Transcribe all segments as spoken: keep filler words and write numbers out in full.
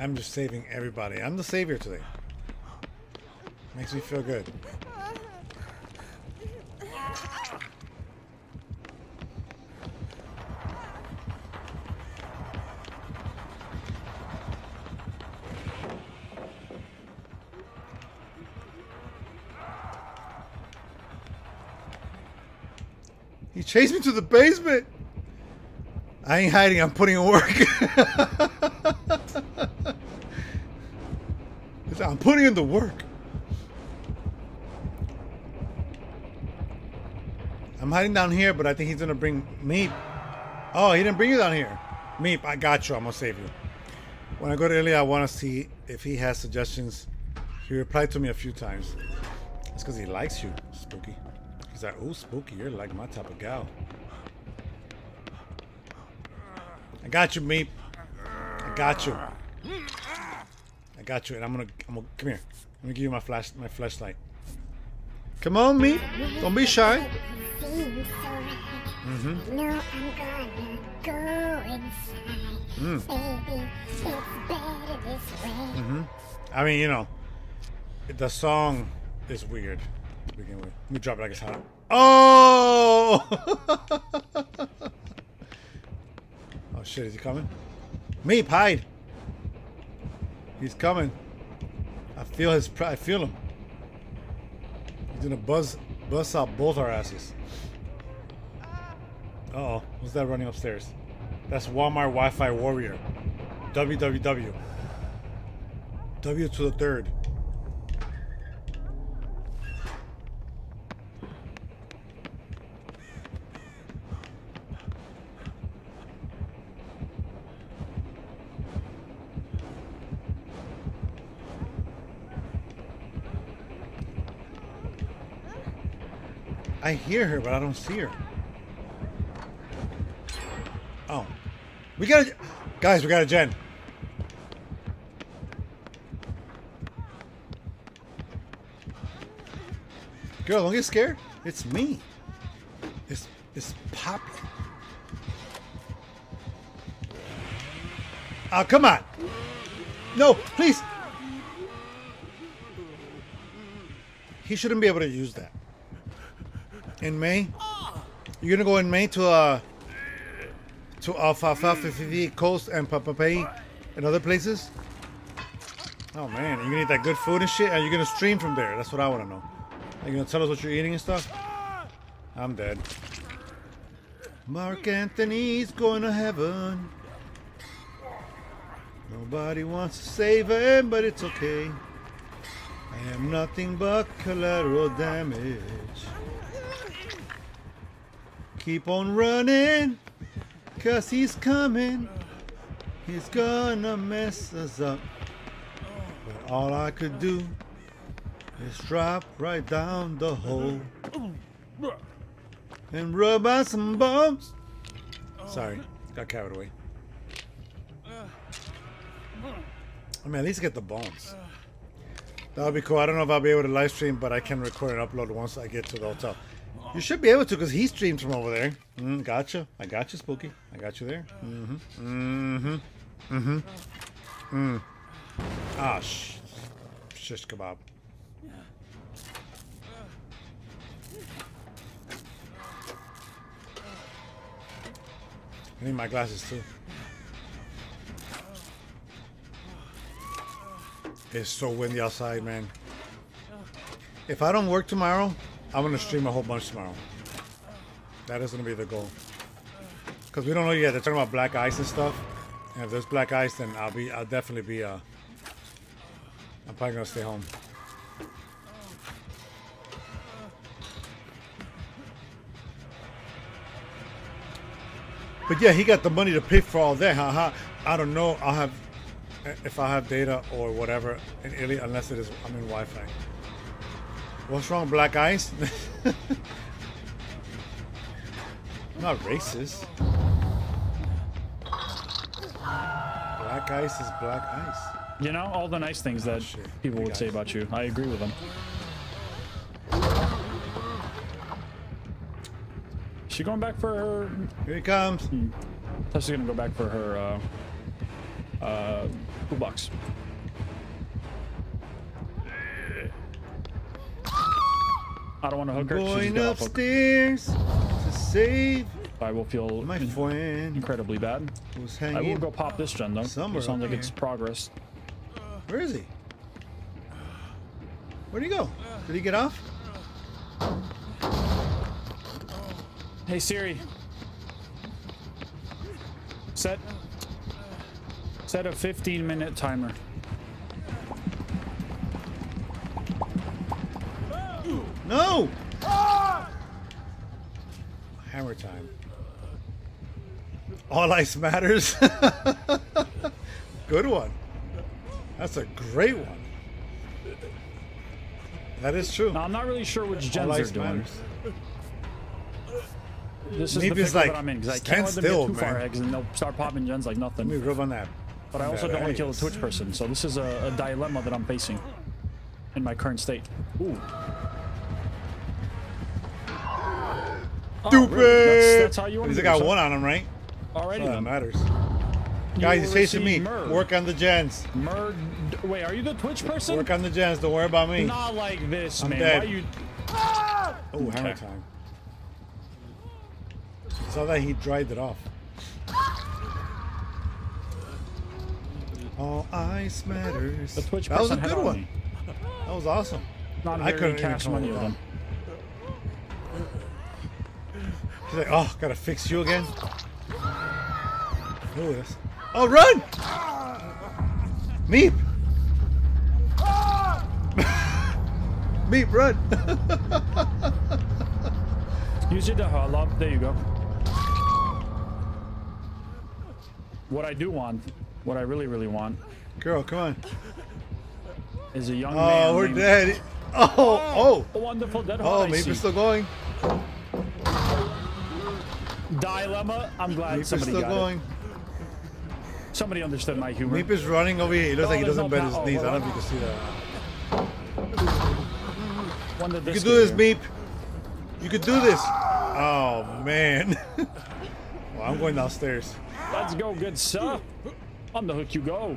I'm just saving everybody. I'm the savior today. Makes me feel good. He chased me to the basement. I ain't hiding. I'm putting in work. I'm putting in the work. I'm hiding down here, but I think he's gonna bring Meep. Oh, he didn't bring you down here. Meep, I got you. I'm gonna save you. When I go to Ilya, I want to see if he has suggestions. He replied to me a few times. That's because he likes you, Spooky. He's like, "Ooh, Spooky, you're like my type of gal." I got you, Meep. I got you. I got you, and I'm gonna, I'm gonna come here. Let me give you my flash, my flashlight. Come on, Meep. Don't be shy. Mm-hmm. No, I'm gonna go inside. Mm. Baby, it's better this way. Mm-hmm. I mean, you know, the song is weird to begin with. Let me drop it like it's hot. Oh! Oh shit, is he coming? Meep, hide! He's coming. I feel his pride. I feel him. He's gonna buzz, buzz out both our asses. Uh-oh, who's that running upstairs? That's Walmart Wi-Fi Warrior. W W W. W to the third. I hear her, but I don't see her. Oh, we got a, guys, we got a gen. Girl, don't get scared. It's me. It's, it's Pop. Oh, come on. No, please. He shouldn't be able to use that. In May? You're gonna go in May to, uh, to Alfalfa, Fifi, Coast, and Papapay, and other places? Oh man, are you gonna eat that good food and shit? Are you gonna stream from there? That's what I wanna know. Are you gonna tell us what you're eating and stuff? I'm dead. Marc Anthony's going to heaven. Nobody wants to save him, but it's okay. I am nothing but collateral damage. Keep on running, cause he's coming. He's gonna mess us up. But all I could do is drop right down the hole and rub out some bumps. Sorry, got carried away. I mean, at least get the bones. That would be cool. I don't know if I'll be able to live stream, but I can record and upload once I get to the hotel. You should be able to, because he streams from over there. Mm, gotcha. I got you, Spooky. I got you there. Mm-hmm. Mm-hmm. Mm-hmm. Mm. Ah, sh... Shish kebab. I need my glasses, too. It's so windy outside, man. If I don't work tomorrow, I'm going to stream a whole bunch tomorrow. That is going to be the goal. Because we don't know yet. They're talking about black ice and stuff. And if there's black ice, then I'll be, I'll definitely be, uh, I'm probably going to stay home. But yeah, he got the money to pay for all that. Haha. I don't know. I'll have, if I have data or whatever in Italy, unless it is, I'm in Wi-Fi. What's wrong with black ice? I'm not racist. Black ice is black ice. You know, all the nice things that oh, people would say about you. I agree with them. Is she going back for her... Here he comes. Hmm. I thought she was going to go back for her, uh... Uh... Boombox. I don't want to hook her. Going upstairs to save. I will feel my friend incredibly bad. I will go pop this gen though. Somewhere it sounds like it's progress. Where is he? Where'd he go? Did he get off? Hey Siri. Set. Set a fifteen minute timer. No! Ah! Hammer time. All ice matters. Good one. That's a great one. That is true. Now, I'm not really sure which gens are doing. Matters. This is Neep the is like, that I'm in because I can't let them still, get too man. far eggs and they'll start popping gens like nothing. Let me rub on that. But I also that don't want to kill a Twitch person, so this is a, a dilemma that I'm facing in my current state. Ooh. Stupid! Oh, really? That's, that's how you want He's to got yourself. One on him, right? Alrighty. That matters. You Guys, he's chasing me. Murd. Work on the gens. Murd. Wait, are you the Twitch person? Work on the gens. Don't worry about me. Not like this, I'm man. Dead. Why you? Ah! Oh, okay. Hammer time. I saw that he dried it off. All ice matters. The Twitch that person was a good on one. Me. That was awesome. Not I couldn't catch money with them. He's like, oh, gotta fix you again. Who is? Oh, run! Meep! Meep, run! Use your daha love. There you go. What I do want, what I really, really want. Girl, come on. Is a young oh, man. Oh, we're dead. Oh, oh. Oh, wonderful dead. Oh, Meep is still going. Dilemma. I'm glad Meep somebody is still got going. It. Somebody understood my humor. Meep is running over here. He looks no, like he doesn't no bend his oh, knees. I don't know if you can see that. You can do this, Meep. You can do this. Oh man. Well, I'm going downstairs. Let's go, good sir. On the hook you go.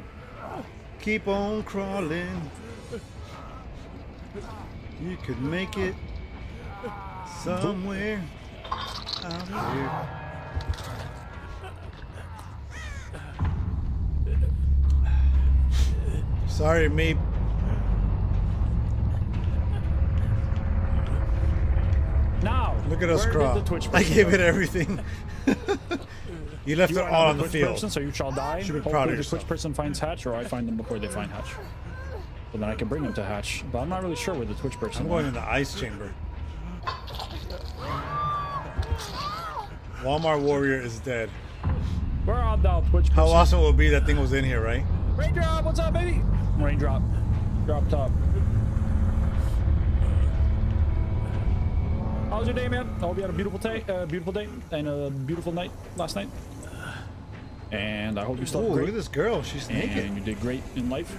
Keep on crawling. You could make it somewhere. I'm here. Sorry, Meep. Now, look at us crawl. I gave go? it everything. You left you it all on the field. Person, so you shall die. Should be proud of yourself. The Twitch person finds Hatch, or I find them before they find Hatch. But then I can bring them to Hatch. But I'm not really sure where the Twitch person. I'm going in the ice chamber. Walmart Warrior is dead. Where are thou, Twitch person? How awesome it would be that thing was in here, right? Raindrop, what's up, baby? Raindrop. Drop top. How was your day, man? I hope you had a beautiful day, uh, beautiful day, and a beautiful night last night. And I hope you still. Ooh, look at this girl. She's naked. And you did great in life.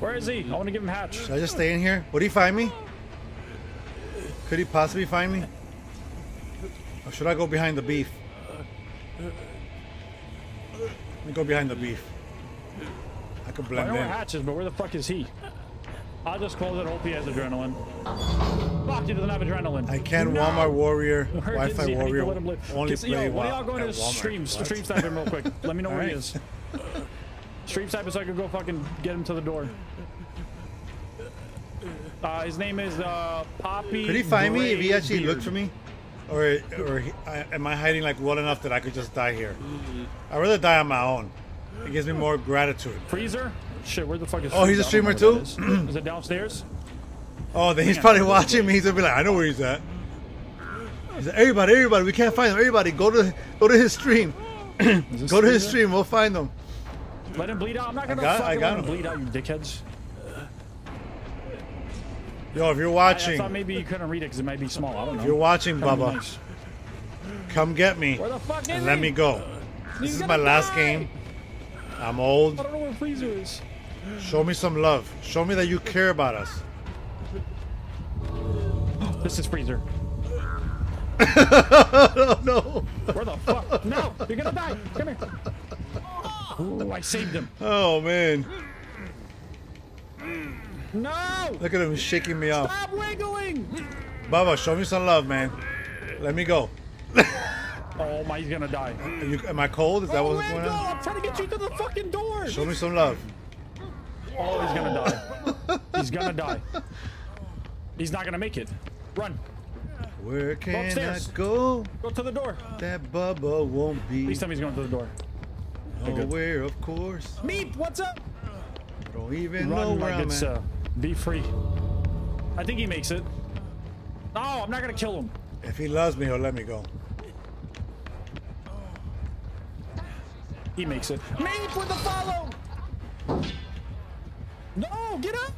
Where is he? I want to give him Hatch. Should I just stay in here? Would he find me? Could he possibly find me? Or should I go behind the beef? Let me go behind the beef. I could blend in. I know where Hatch is, but where the fuck is he? I'll just close it. Hope he has adrenaline. Fuck, he doesn't have adrenaline. I can't no. Walmart Warrior, Wi-Fi Warrior. Only play yo, why do y'all go into streams? Stream type him real quick. Let me know all where right. he is. Stream type so I can go fucking get him to the door. Uh, his name is uh, Poppy. Could he find Gray me if he actually Beard. looked for me? Or, or he, I, am I hiding like well enough that I could just die here? I'd rather die on my own. It gives me more gratitude. Freezer? Shit, where the fuck is Oh, he's a streamer too? Is. Is it downstairs? Oh, then he's Man, probably watching me. He's gonna be like, I know where he's at. He's like, everybody, everybody, we can't find him. Everybody, go to go to his stream. Go to his stream, we'll find him. Let him bleed out. I'm not gonna got, fucking let him bleed out, you dickheads. Yo, if you're watching. I, I thought maybe you couldn't read it because it might be small. I don't know. If you're watching, Bubba, nice. Come get me. Where the fuck and is let he? me go. This he's is my die. last game. I'm old. I don't know where Freezer is. Show me some love. Show me that you care about us. This is Freezer. No, no. Where the fuck? No, you're gonna die. Come here. Oh, I saved him. Oh, man. No! Look at him shaking me off. Stop wiggling! Bubba, show me some love, man. Let me go. Oh my, he's gonna die. You, am I cold? Is that oh, what's going on? No, I'm trying to get you to the fucking door. Show me some love. Oh, he's gonna die. He's gonna die. He's not gonna make it. Run. Where can go I go? Go to the door. That Bubba won't be. At least somebody's going to the door. Nowhere, of course. Meep, what's up? I don't even Run, know where I'm at. Be free. I think he makes it. No, I'm not gonna kill him. If he loves me, he'll let me go. He makes it. Meep with the follow! No, get up!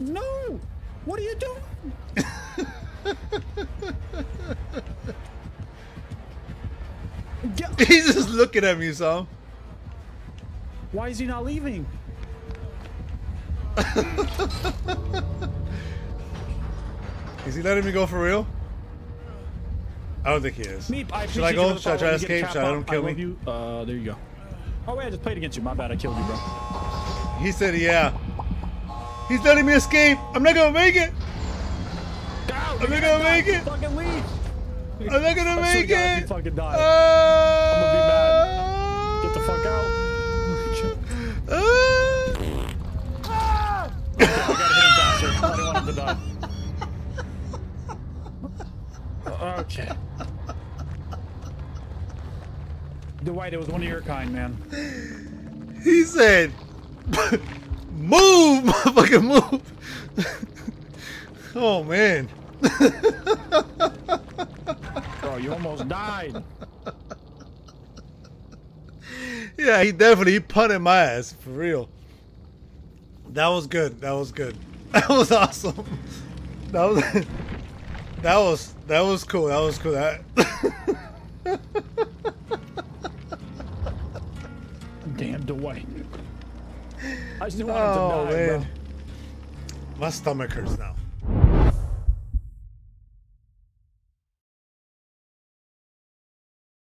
No! What are you doing? He's just looking at me, Sam. Why is he not leaving? Is he letting me go for real? I don't think he is. Meep, I Should I go? Should I try to escape? Should I let him kill me? You. Uh, there you go. Oh wait, I just played against you. My bad, I killed you, bro. He said, "Yeah." He's letting me escape. I'm not gonna make it. Ow, I'm not gonna make it. Fucking leave. I'm not gonna make it. I'm gonna be mad. Get the fuck out. Ah! Okay, I gotta hit him faster. I don't want him to die. Okay. Dwight, it was one of your kind, man. He said, move, motherfucking move. Oh, man. Bro, you almost died. Yeah, he definitely he punted my ass, for real. That was good. That was good. That was awesome. That was... That was that was cool. That was cool. That. Damn Dwight. I just didn't want him to die, bro. My stomach hurts now.